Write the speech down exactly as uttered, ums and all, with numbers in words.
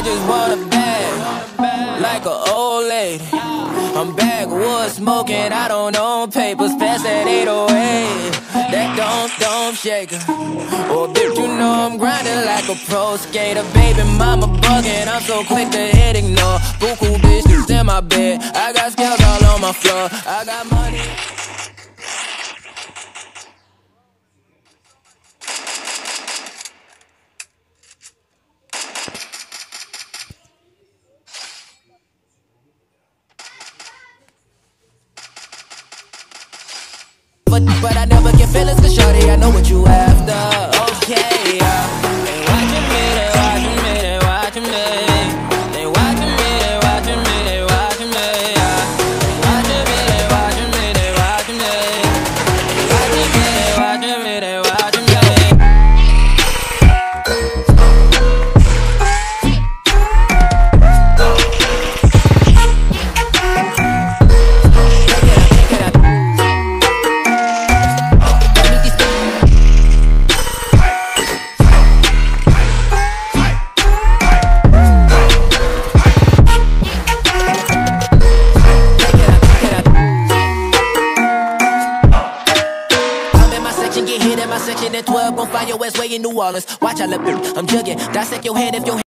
I just want a bag, like an old lady. I'm backwoods smoking, I don't own papers, pass that eight oh eight. That don't, don't shake her. Well, bitch, you know I'm grinding like a pro skater. Baby mama bugging, I'm so quick to hit ignore. Buku bitches in my bed, I got scales all on my floor. I got money. But, but I never get feelings, cause shorty, I know what you after. Okay, yeah. They watching me, they watching me, they watching me. They watching me, they watching me, they watching me, yeah. They watching me, they watching me, they watching me. They watching me, they watching me, they watching me. Get hit in my section at twelve, gon' fly your ass way in New Orleans. Watch, I love you, I'm jugging. Dissect your head if your